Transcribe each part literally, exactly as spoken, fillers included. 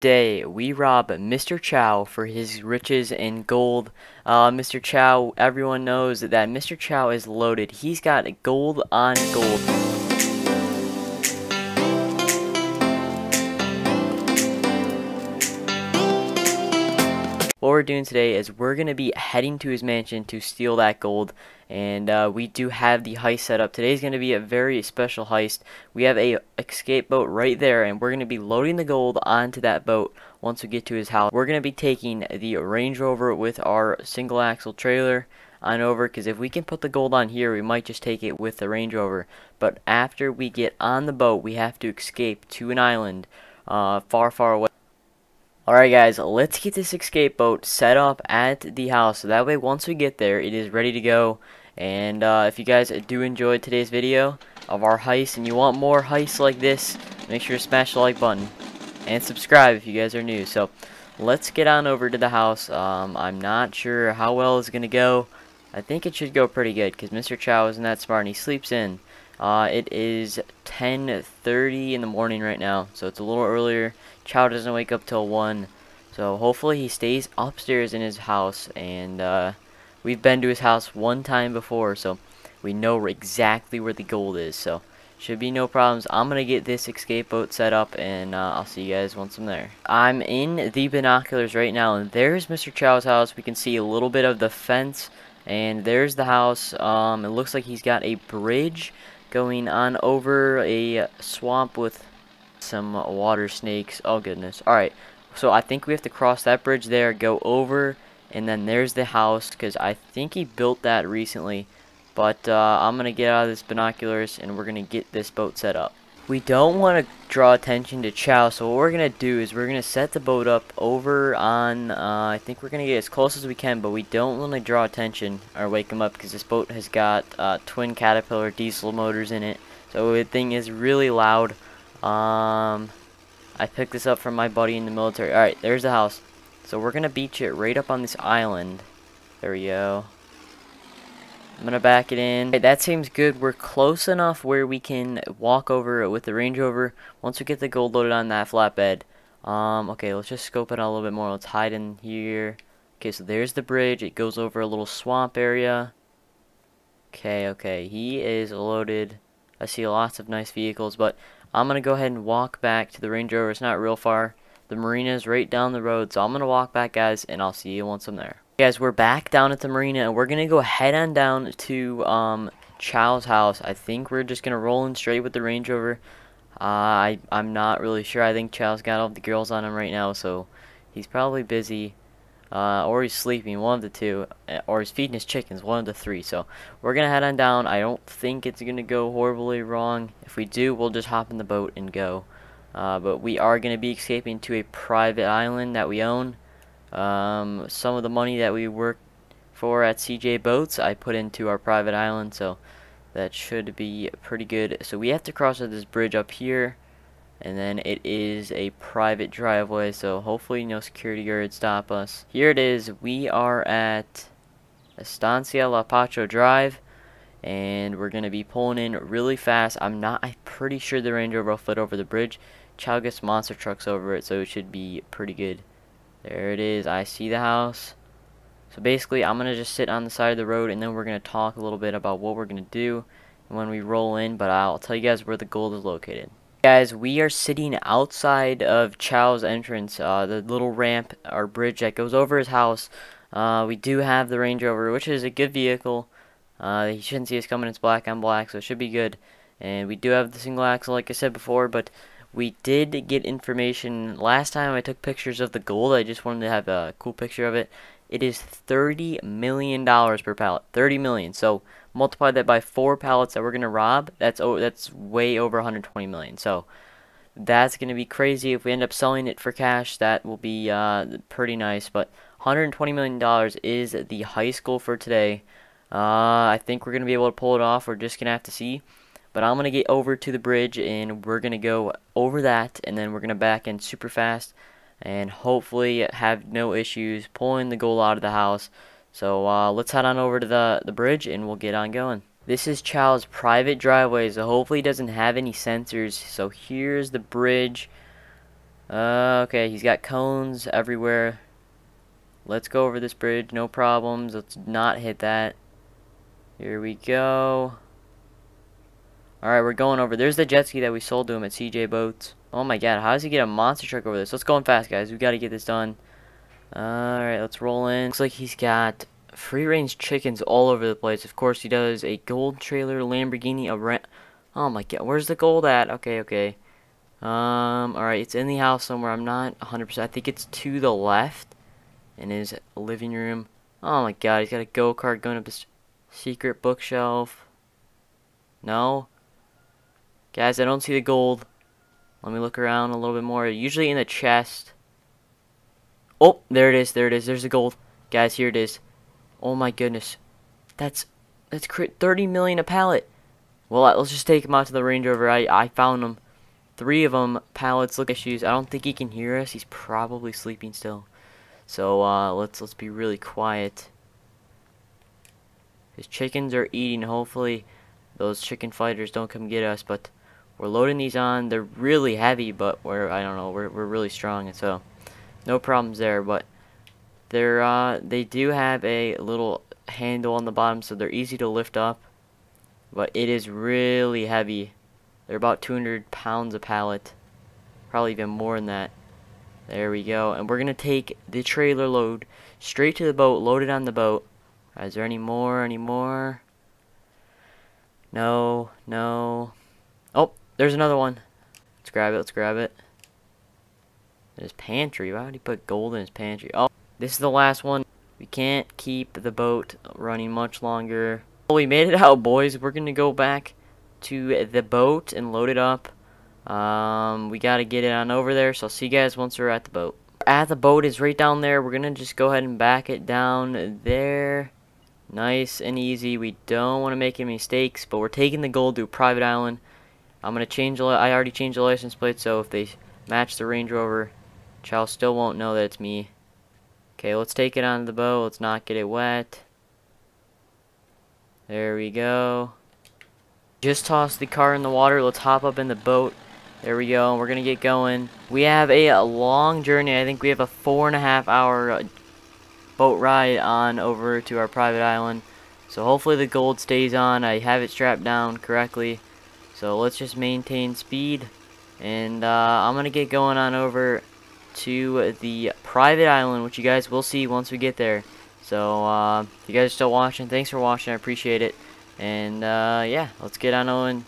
Today we rob Mister Chow for his riches in gold. Uh, Mister Chow, everyone knows that Mister Chow is loaded. He's got gold on gold. What we're doing today is we're going to be heading to his mansion to steal that gold. And uh, we do have the heist set up. Today's going to be a very special heist. We have a escape boat right there, and we're going to be loading the gold onto that boat once we get to his house. We're going to be taking the Range Rover with our single axle trailer on over, because if we can put the gold on here, we might just take it with the Range Rover. But after we get on the boat, we have to escape to an island uh, far, far away. Alright guys, let's get this escape boat set up at the house, so that way once we get there, it is ready to go. And uh, if you guys do enjoy today's video of our heist, and you want more heists like this, make sure to smash the like button, and subscribe if you guys are new. So, let's get on over to the house. um, I'm not sure how well it's going to go. I think it should go pretty good, because Mister Chow isn't that smart, and he sleeps in. Uh, it is ten thirty in the morning right now, so it's a little earlier. Chow doesn't wake up till one, so hopefully he stays upstairs in his house. And uh, we've been to his house one time before, so we know exactly where the gold is, so should be no problems. I'm gonna get this escape boat set up, and uh, I'll see you guys once I'm there. I'm in the binoculars right now, and there's Mister Chow's house. We can see a little bit of the fence, and there's the house. Um, it looks like he's got a bridge going on over a swamp with some water snakes. Oh goodness. Alright, so I think we have to cross that bridge there, go over, and then there's the house, because I think he built that recently. But uh, I'm going to get out of this binoculars, and we're going to get this boat set up. We don't want to draw attention to Chow, so what we're going to do is we're going to set the boat up over on, uh, I think we're going to get as close as we can, but we don't want to draw attention or wake him up, because this boat has got uh, twin Caterpillar diesel motors in it, so the thing is really loud. Um, I picked this up from my buddy in the military. Alright, there's the house. So we're going to beach it right up on this island. There we go. I'm going to back it in. Right, that seems good. We're close enough where we can walk over with the Range Rover once we get the gold loaded on that flatbed. Um, okay, let's just scope it out a little bit more. Let's hide in here. Okay, so there's the bridge. It goes over a little swamp area. Okay, okay. He is loaded. I see lots of nice vehicles, but I'm going to go ahead and walk back to the Range Rover. It's not real far. The marina is right down the road, so I'm going to walk back, guys, and I'll see you once I'm there. Guys, we're back down at the marina, and we're going to go head on down to um, Chow's house. I think we're just going to roll in straight with the Range Rover. Uh, I, I'm not really sure. I think Chow's got all the girls on him right now, so he's probably busy. Uh, or he's sleeping, one of the two. Or he's feeding his chickens, one of the three. So we're going to head on down. I don't think it's going to go horribly wrong. If we do, we'll just hop in the boat and go. Uh, but we are going to be escaping to a private island that we own. Um, some of the money that we worked for at C J Boats, I put into our private island, so that should be pretty good. So we have to cross this bridge up here, and then it is a private driveway, so hopefully no security guards stop us. Here it is. We are at Estancia La Pacho Drive, and we're going to be pulling in really fast. I'm not, I'm pretty sure the Range Rover will fit over the bridge. Chow gets monster trucks over it, so it should be pretty good. There it is. I see the house. So basically, I'm going to just sit on the side of the road, and then we're going to talk a little bit about what we're going to do when we roll in, but I'll tell you guys where the gold is located. Guys, we are sitting outside of Chow's entrance, uh, the little ramp or bridge that goes over his house. Uh, we do have the Range Rover, which is a good vehicle. Uh, he shouldn't see us coming. It's black on black, so it should be good. And we do have the single axle, like I said before, but we did get information. Last time I took pictures of the gold, I just wanted to have a cool picture of it. It is thirty million dollars per pallet. thirty million dollars. So multiply that by four pallets that we're going to rob. That's oh, that's way over one hundred twenty million dollars. So that's going to be crazy. If we end up selling it for cash, that will be uh, pretty nice. But one hundred twenty million dollars is the heist goal for today. Uh, I think we're going to be able to pull it off. We're just going to have to see. But I'm going to get over to the bridge, and we're going to go over that, and then we're going to back in super fast and hopefully have no issues pulling the gold out of the house. So uh, let's head on over to the, the bridge, and we'll get on going. This is Chow's private driveway, so hopefully it doesn't have any sensors. So here's the bridge. Uh, okay, he's got cones everywhere. Let's go over this bridge, no problems. Let's not hit that. Here we go. Alright, we're going over. There's the jet ski that we sold to him at C J Boats. Oh my god, how does he get a monster truck over this? Let's go in fast, guys. We've got to get this done. Alright, let's roll in. Looks like he's got free-range chickens all over the place. Of course, he does. A gold trailer, Lamborghini, a rent. Oh my god, where's the gold at? Okay, okay. Um, alright, it's in the house somewhere. I'm not one hundred percent. I think it's to the left in his living room. Oh my god, he's got a go-kart going up this secret bookshelf. No? Guys, I don't see the gold. Let me look around a little bit more. Usually in the chest. Oh, there it is. There it is. There's the gold. Guys, here it is. Oh my goodness. That's that's thirty million a pallet. Well, let's just take him out to the Range Rover. I, I found him. Three of them pallets. Look at shoes. I don't think he can hear us. He's probably sleeping still. So uh, let's let's be really quiet. His chickens are eating. Hopefully, those chicken fighters don't come get us. But we're loading these on. They're really heavy, but we're I don't know. We're we're really strong, and so no problems there. But they're uh, they do have a little handle on the bottom, so they're easy to lift up. But it is really heavy. They're about two hundred pounds a pallet, probably even more than that. There we go, and we're gonna take the trailer load straight to the boat, load it on the boat. Right, is there any more? Any more? No, no. Oh, there's another one. Let's grab it. Let's grab it. His pantry. Why would he put gold in his pantry? Oh, this is the last one. We can't keep the boat running much longer. Well, we made it out, boys. We're gonna go back to the boat and load it up. Um, we gotta get it on over there. So I'll see you guys once we're at the boat. At the boat is right down there. We're gonna just go ahead and back it down there, nice and easy. We don't want to make any mistakes, but we're taking the gold to a private island. I'm gonna change. I already changed the license plate, so if they match the Range Rover, Chow still won't know that it's me. Okay, let's take it on the boat. Let's not get it wet. There we go. Just toss the car in the water. Let's hop up in the boat. There we go. We're gonna get going. We have a, a long journey. I think we have a four and a half hour uh, boat ride on over to our private island. So hopefully the gold stays on. I have it strapped down correctly. So let's just maintain speed. And uh, I'm gonna get going on over to the private island, which you guys will see once we get there. So, uh, if you guys are still watching, thanks for watching. I appreciate it. And, uh, yeah, let's get on on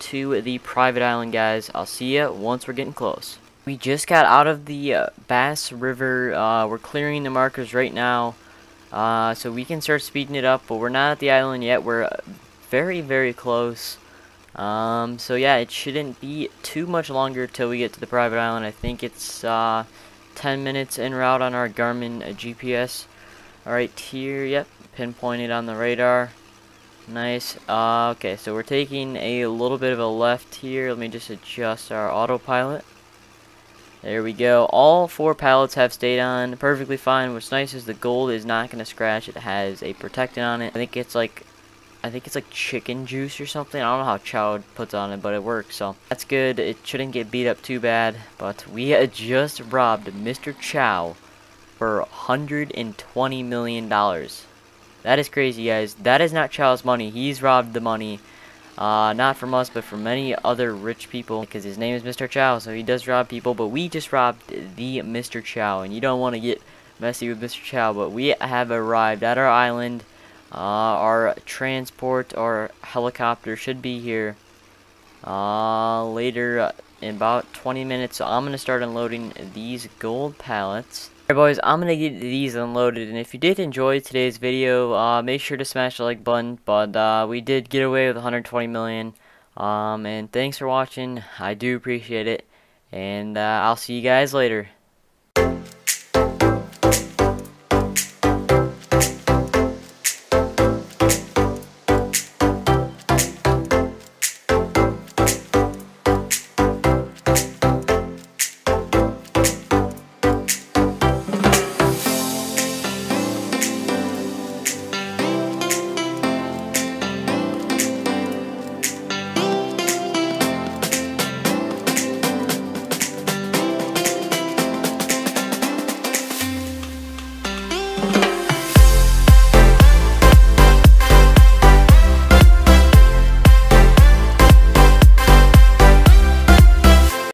to the private island, guys. I'll see you once we're getting close. We just got out of the uh, Bass River. Uh, we're clearing the markers right now. Uh, so we can start speeding it up, but we're not at the island yet. We're very, very close. Um, so, yeah, it shouldn't be too much longer till we get to the private island. I think it's, uh, ten minutes en route on our Garmin uh, G P S. Alright, here, yep, pinpointed on the radar. Nice. Uh, okay, so we're taking a little bit of a left here. Let me just adjust our autopilot. There we go. All four pallets have stayed on perfectly fine. What's nice is the gold is not going to scratch. It has a protectant on it. I think it's like, I think it's like chicken juice or something. I don't know how Chow puts on it, but it works, so that's good. It shouldn't get beat up too bad, but we just robbed Mister Chow for one hundred twenty million dollars. That is crazy, guys. That is not Chow's money. He's robbed the money, uh, not from us, but from many other rich people, because his name is Mister Chow, so he does rob people. But we just robbed the Mister Chow, and you don't want to get messy with Mister Chow. But we have arrived at our island. Uh, our transport, our helicopter should be here uh, later in about twenty minutes. So I'm gonna start unloading these gold pallets. Alright, boys, I'm gonna get these unloaded, and if you did enjoy today's video, uh, make sure to smash the like button. But uh, we did get away with one hundred twenty million, um, and thanks for watching. I do appreciate it, and uh, I'll see you guys later.